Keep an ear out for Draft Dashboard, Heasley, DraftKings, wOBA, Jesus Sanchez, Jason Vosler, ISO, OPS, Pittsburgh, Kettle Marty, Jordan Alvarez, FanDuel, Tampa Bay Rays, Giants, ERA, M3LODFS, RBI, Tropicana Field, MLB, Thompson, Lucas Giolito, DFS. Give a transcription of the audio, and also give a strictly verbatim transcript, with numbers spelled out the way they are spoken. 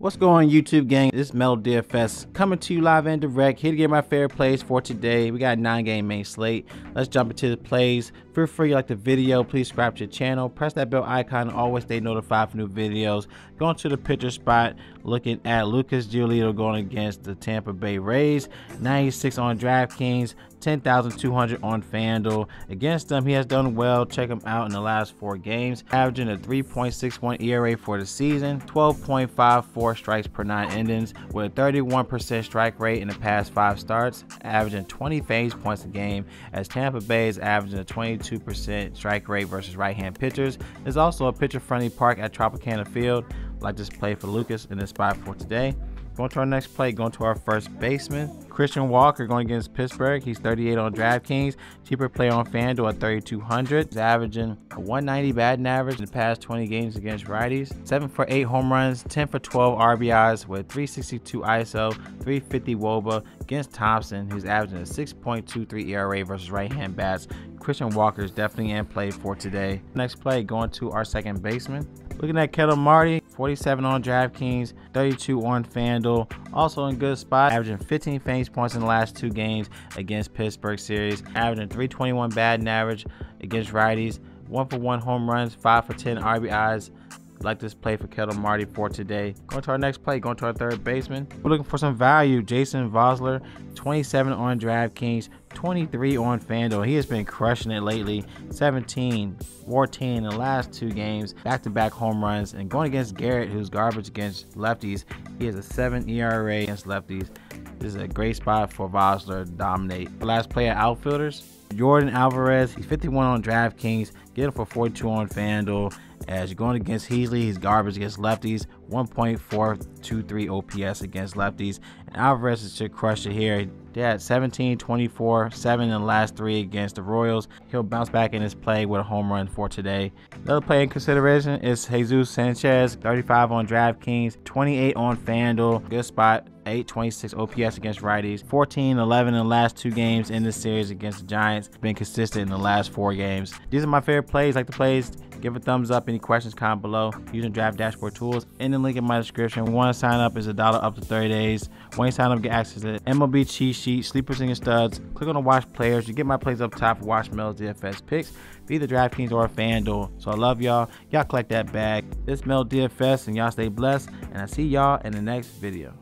What's going on, YouTube gang? This is M L D F S coming to you live and direct, here to get my favorite plays for today. We got a nine game main slate. Let's jump into the plays. Feel free to like the video, please subscribe to your channel, press that bell icon, always stay notified for new videos. Going to the pitcher spot, looking at Lucas Giolito going against the Tampa Bay Rays. ninety-six on DraftKings, ten thousand two hundred on FanDuel. Against them, he has done well. Check him out in the last four games, averaging a three point six one E R A for the season, twelve point five four strikes per nine innings, with a thirty-one percent strike rate in the past five starts, averaging twenty phase points a game, as Tampa Bay is averaging a twenty-two percent strike rate versus right-hand pitchers. There's also a pitcher-friendly park at Tropicana Field. Like this play for Lucas in this spot for today. Going to our next play, going to our first baseman, Christian Walker going against Pittsburgh. He's thirty-eight on DraftKings, cheaper play on FanDuel at thirty-two hundred. He's averaging a one ninety batting average in the past twenty games against righties. seven for eight home runs, ten for twelve R B Is with three sixty-two I S O, three fifty wOBA against Thompson, who's averaging a six point two three E R A versus right-hand bats. Christian Walker is definitely in play for today. Next play, going to our second baseman, looking at Kettle Marty, forty-seven on DraftKings, thirty-two on FanDuel. Also in good spot, averaging fifteen fangs points in the last two games against Pittsburgh series, averaging three twenty-one batting average against righties, one for one home runs, five for ten R B Is. Like this play for Kettle Marty for today. Going to our next play, going to our third baseman. We're looking for some value. Jason Vosler, twenty-seven on DraftKings, twenty-three on FanDuel. He has been crushing it lately. seventeen, fourteen in the last two games, back-to-back home runs, and going against Garrett, who's garbage against lefties. He has a seven E R A against lefties. This is a great spot for Vosler to dominate. The last play at outfielders, Jordan Alvarez. He's fifty-one on DraftKings, get him for forty-two on FanDuel. As you're going against Heasley, he's garbage against lefties, one point four two three O P S against lefties. And Alvarez should crush it here. They had seventeen, twenty-four, seven in the last three against the Royals. He'll bounce back in his play with a home run for today. Another play in consideration is Jesus Sanchez, thirty-five on DraftKings, twenty-eight on FanDuel. Good spot, eight twenty-six O P S against righties, fourteen, eleven in the last two games in this series against the Giants. Been consistent in the last four games. These are my favorite plays. Like the plays, give a thumbs up. Any questions, comment below. Using Draft Dashboard tools in the link in my description. Want to sign up is a dollar up to thirty days. When you sign up, get access to M L B Chiefs sheet, sleepers and your studs. Click on the watch players. You get my plays up top. Watch Mel's D F S picks, be the DraftKings or FanDuel. So I love y'all. Y'all collect that bag. This Mel D F S, and y'all stay blessed. And I see y'all in the next video.